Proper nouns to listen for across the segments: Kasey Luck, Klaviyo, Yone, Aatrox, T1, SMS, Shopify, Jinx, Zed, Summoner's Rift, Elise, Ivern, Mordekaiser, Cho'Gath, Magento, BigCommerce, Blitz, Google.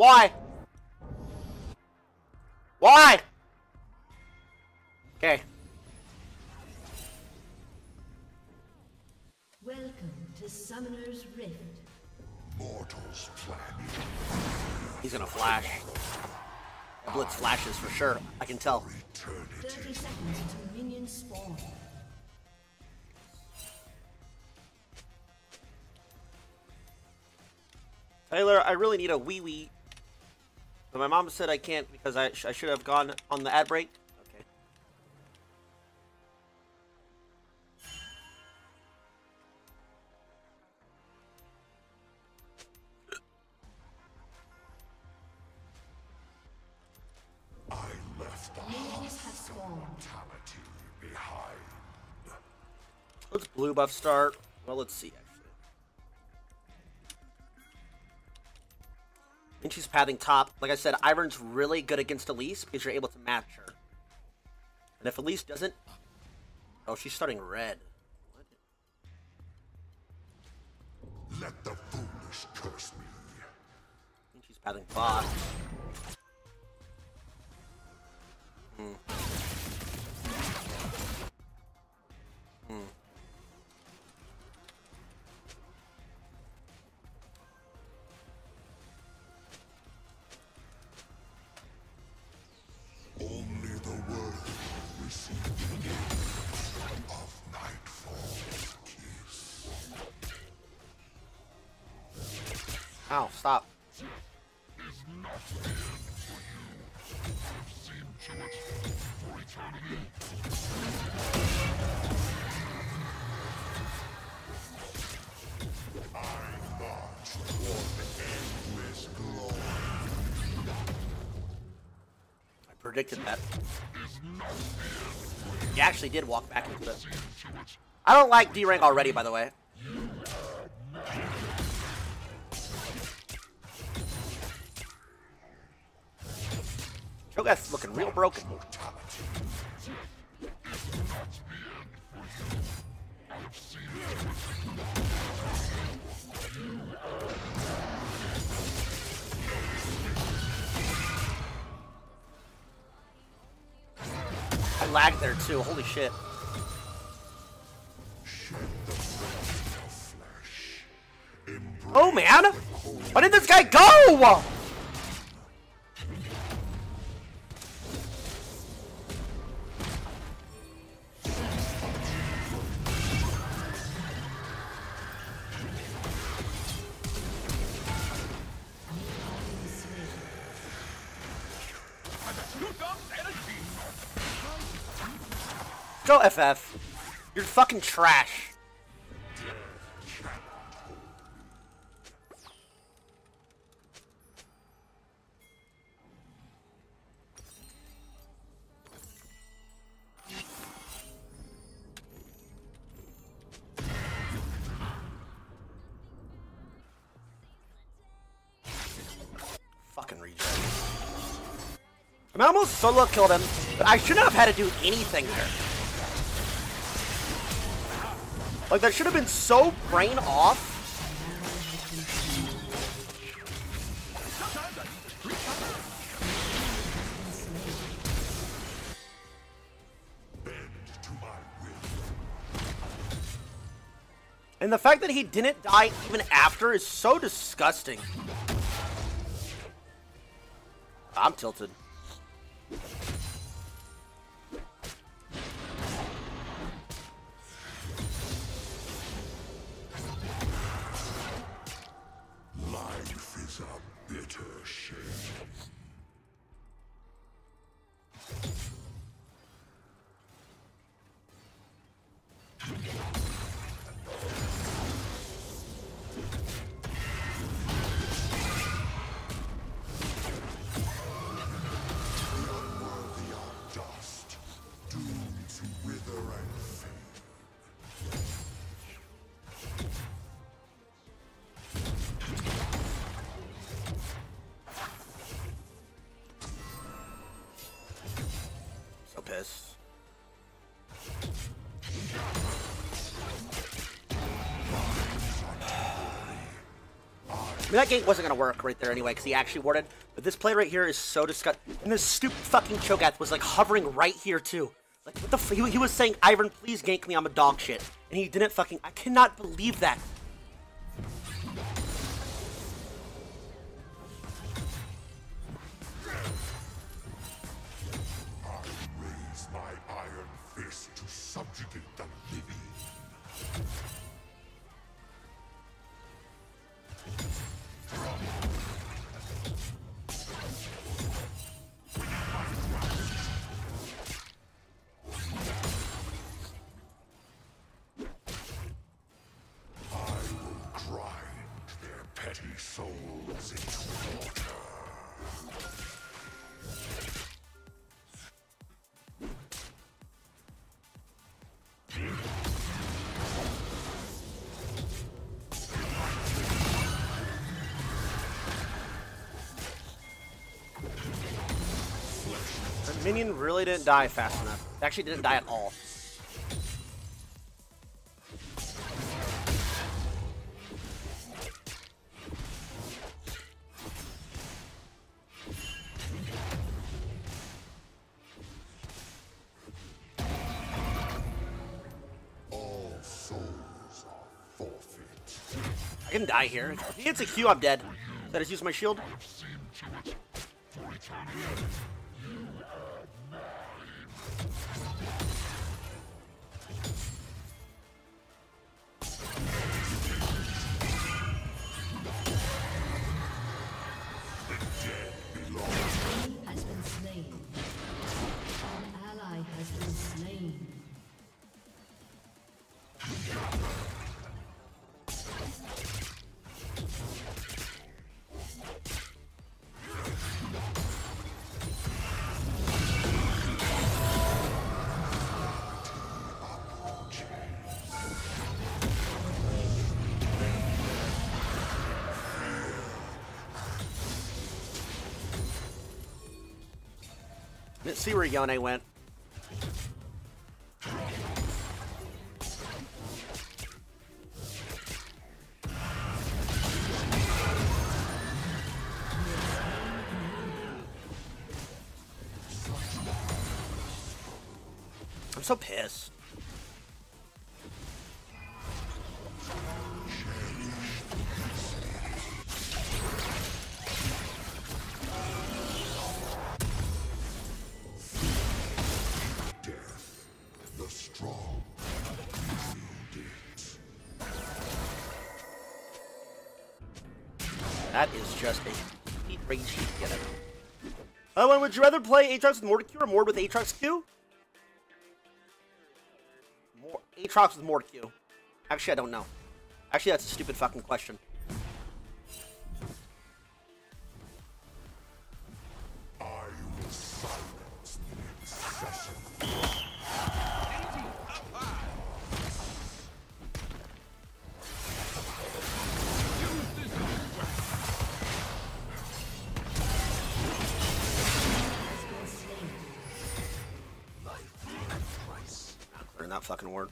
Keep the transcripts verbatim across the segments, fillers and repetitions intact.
Why? Why? Okay. Welcome to Summoner's Rift. Mortals flash. He's gonna flash. Blitz flashes for sure. I can tell. Thirty seconds to minion spawn. Taylor, I really need a wee wee. But my mom said I can't because I, sh I should have gone on the ad break. Okay. I left the hospitality behind. Let's blue buff start. Well, let's see. And she's pathing top. Like I said, Ivern's really good against Elise because you're able to match her. And if Elise doesn't... Oh, she's starting red. What? Let the foolish curse me. And she's pathing bot. Hmm. Hmm. Ow, stop. Is not for you. Seem to it for eternity. I march toward the endless glory. I predicted that. He actually did walk back into it. I don't like D rank already, by the way. Chogath's looking real broken. I lagged there too, holy shit. Oh man! Where did this guy go? Go F F. You're fucking trash. Fucking reject. I almost solo killed him, but I shouldn't have had to do anything there. Like, that should have been so brain off. And the fact that he didn't die even after is so disgusting. I'm tilted. I mean, that gate wasn't going to work right there anyway, because he actually warded. But this play right here is so disgusting. And this stupid fucking Cho'Gath was, like, hovering right here, too. Like, what the f- he, he was saying, Ivern, please gank me, I'm a dog shit. And he didn't fucking- I cannot believe that. Minion really didn't die fast enough. It actually didn't die at all. All souls are forfeit. I can die here. If he hits a Q, I'm dead. Did I just use my shield? Let's see where Yone went. I'm so pissed. That is just a complete rage sheet together. Oh, and would you rather play Aatrox with Mordekaiser or Mord with Aatrox Q? More Aatrox with Mord Q. Actually, I don't know. Actually, that's a stupid fucking question. That fucking word.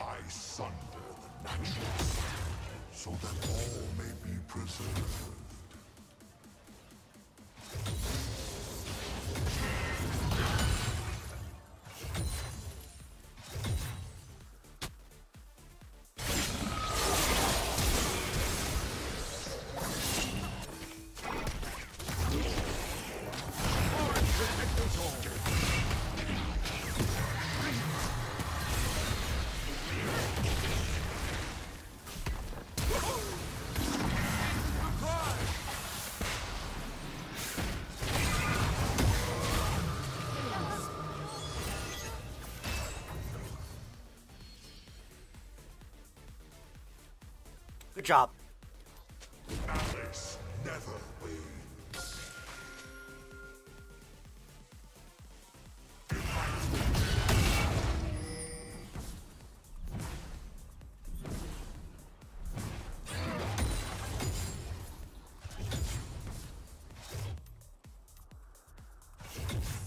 I sunder the natural so that all may be preserved. Good job. Alice never wins.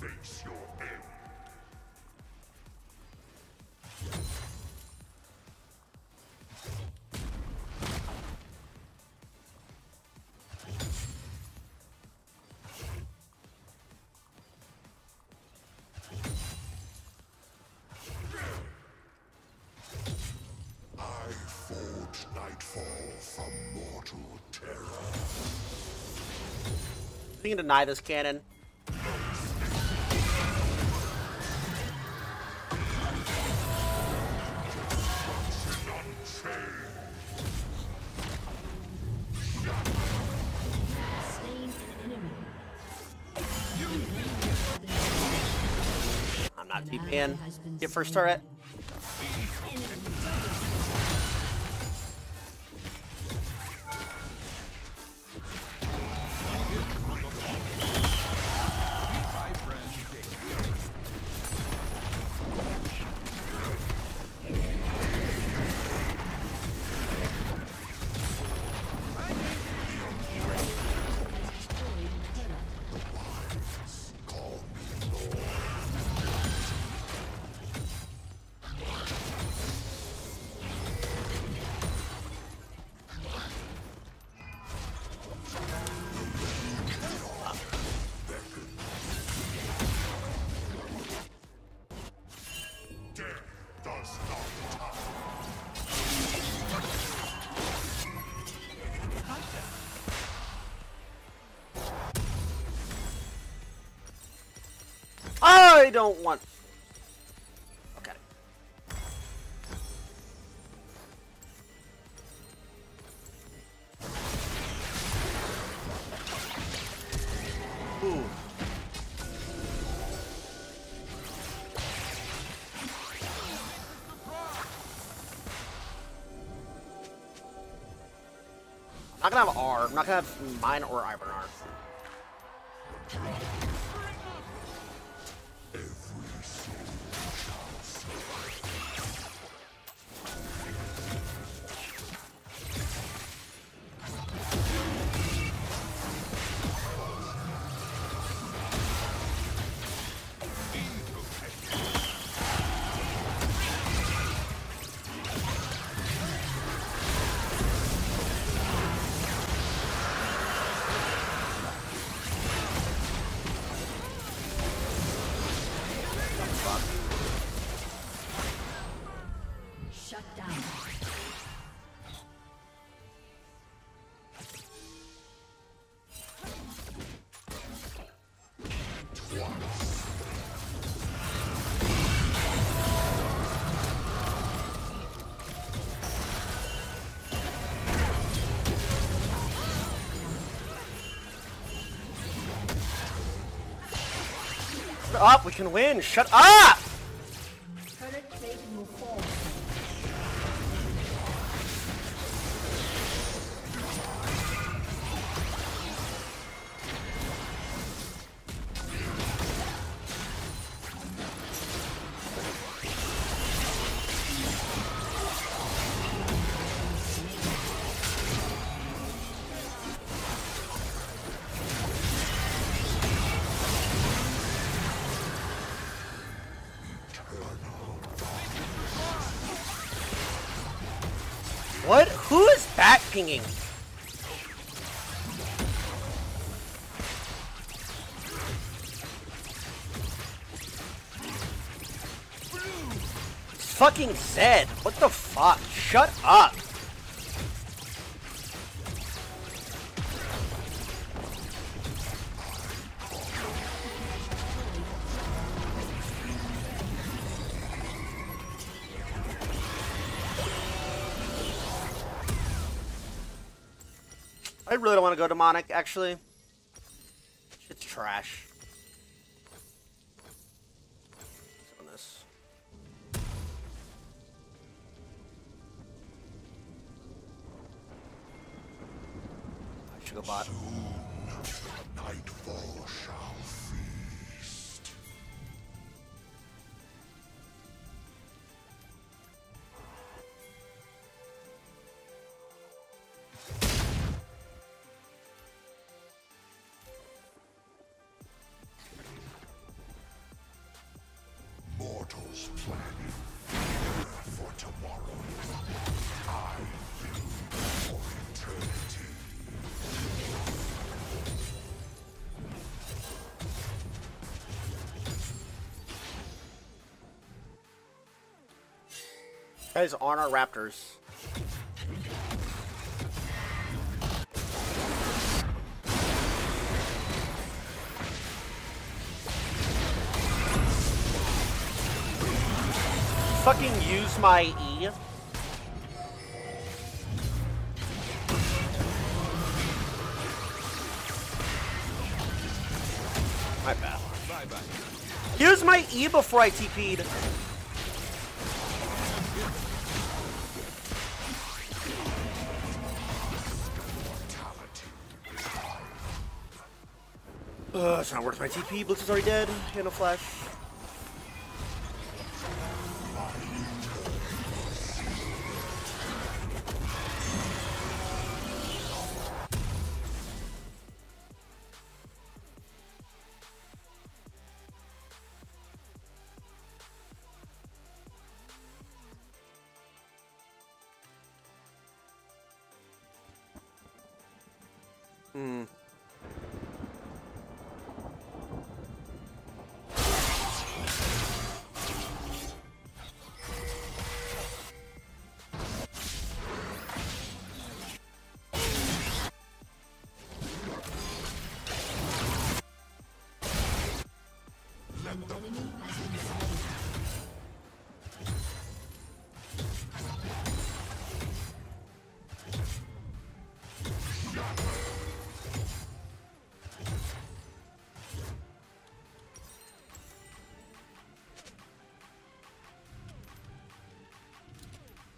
Face your end. We can deny this cannon. I'm not T P-ing. Get first turret. I don't want. Okay. Ooh. I'm not gonna have R. I'm not gonna have mine or Ivern R. Up, we can win. Shut up! What? Who is back pinging? It's fucking Zed. What the fuck? Shut up. I really don't want to go demonic, actually. Shit's trash. Summon this. I should go bot. Nightfall shall feast. Planning for tomorrow, I live for eternity. Guys, on our Raptors. fucking use my E? My bad. Bye bye. Use my E before I T P'd. Uh, it's not worth my T P. Blitz is already dead. Yeah, no flash. Hmm.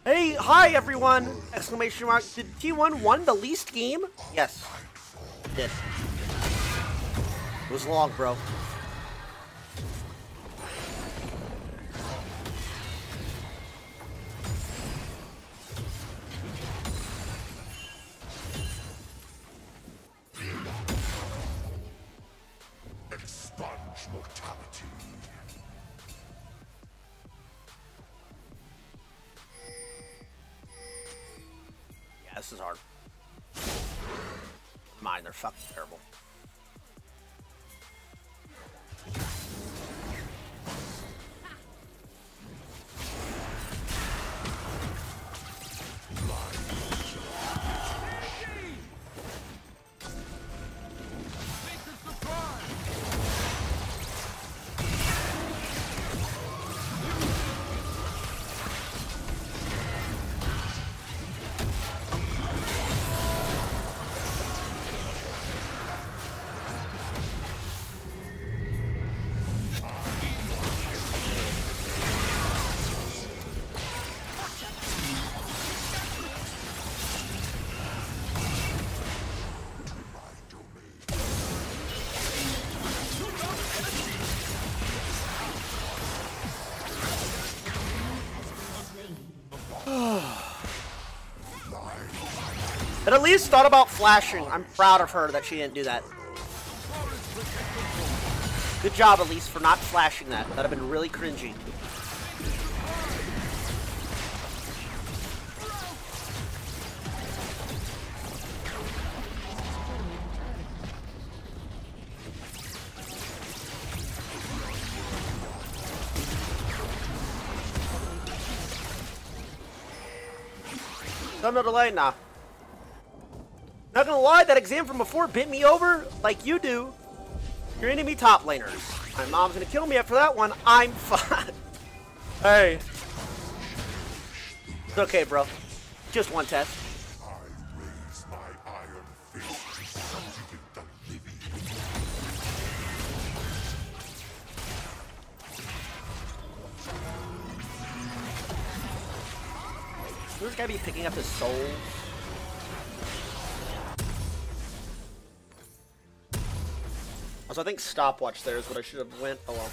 Hey, hi everyone! Exclamation mark. Did T one won the least game? Yes. It did. It was long, bro. This is hard. Mine, they're fucking terrible. It at least thought about flashing. I'm proud of her that she didn't do that. Good job, Elise, for not flashing that. That'd have been really cringy. Time to delay? Nah. Not gonna lie, that exam from before bit me over like you do. Your enemy top laners. My mom's gonna kill me after that one. I'm fine. Hey. It's okay, bro. Just one test. I raise my iron fist to subjugate the living. We're just gotta be picking up his soul. So I think stopwatch there is what I should have went along.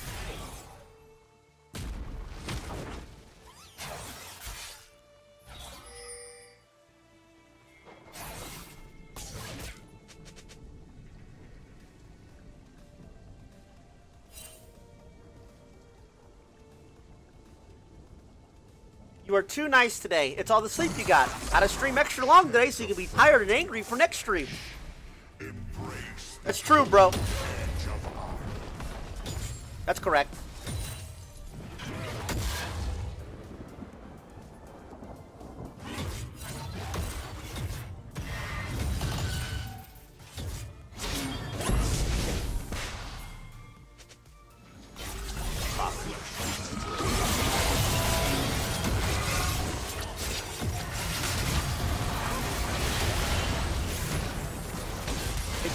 You are too nice today. It's all the sleep you got. Had a stream extra long today so you can be tired and angry for next stream. That's true, bro. That's correct.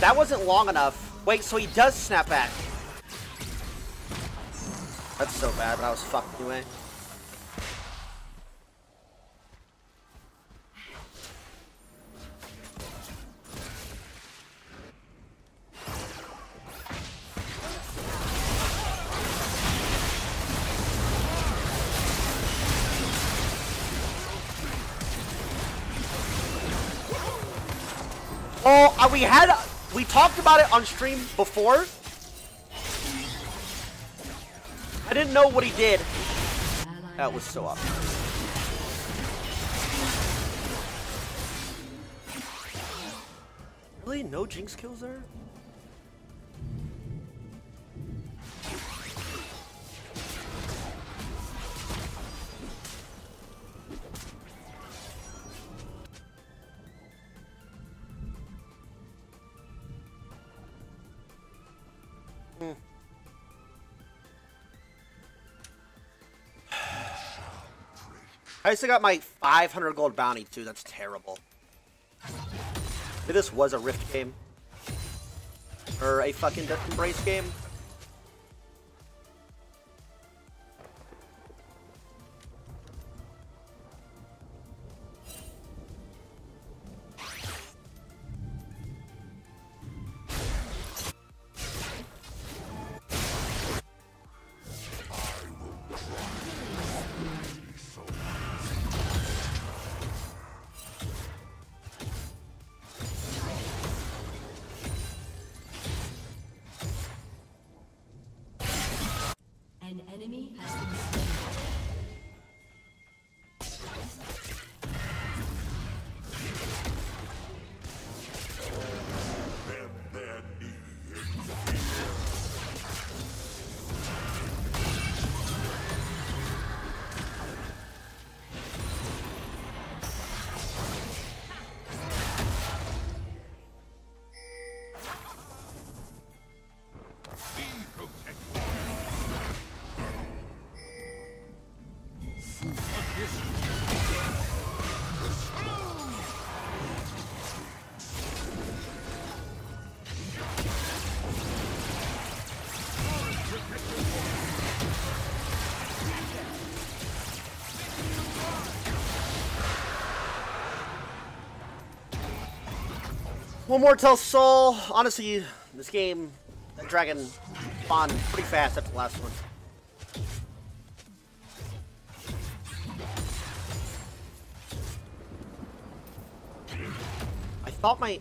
That wasn't long enough. Wait, so he does snap back. That's so bad, but I was fucked anyway. Oh, we had, we talked about it on stream before. I didn't know what he did. That was so awesome. Really? No Jinx kills there? I still got my five hundred gold bounty too. That's terrible. If this was a Rift game or a fucking Death Embrace game. One more till soul. Honestly, this game, that dragon spawned pretty fast after the last one. I thought my...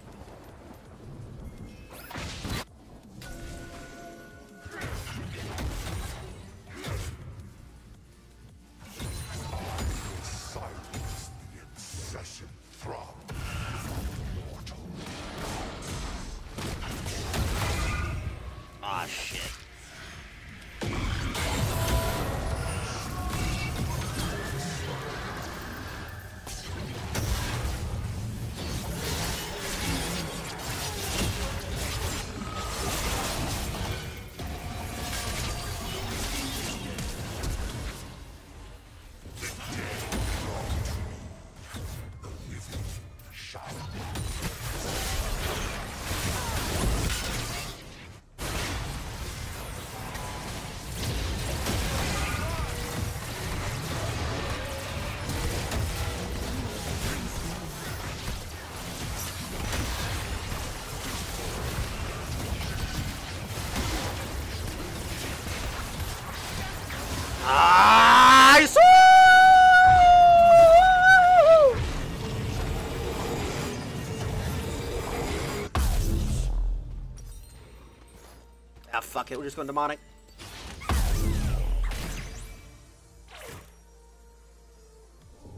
Fuck it, we're just going demonic.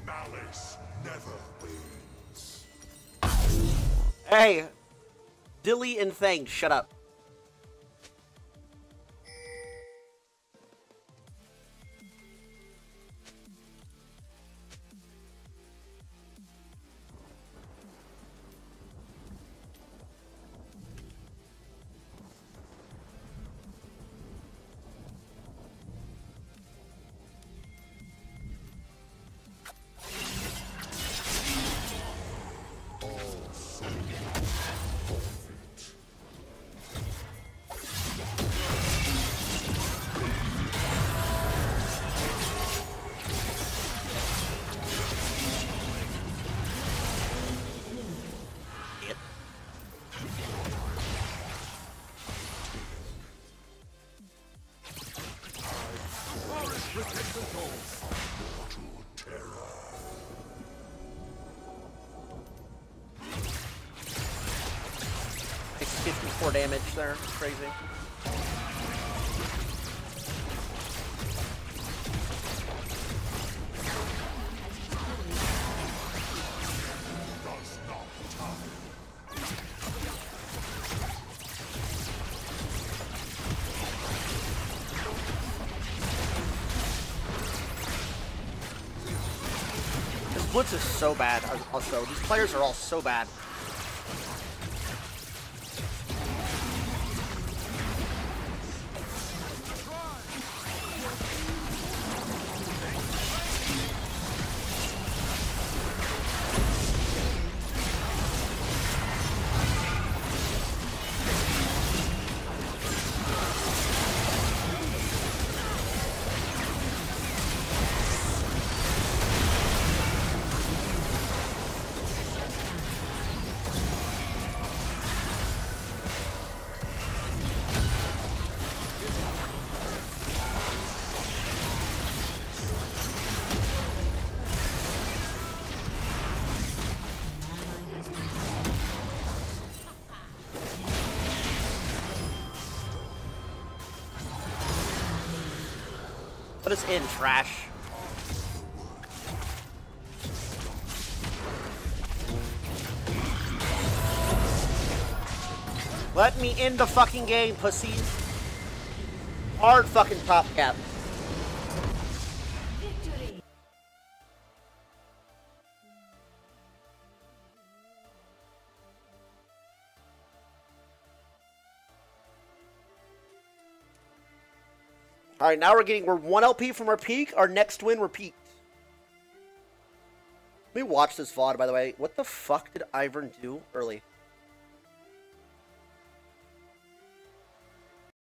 Malice never wins. Hey, Dilly and Thang, shut up. four damage there. Crazy. Blitz is so bad, also. These players are all so bad. Put us in, trash. Let me in the fucking game, pussies. Hard fucking top cap. All right, now we're getting, we're one L P from our peak. Our next win, repeat. Let me watch this V O D, by the way. What the fuck did Ivern do early?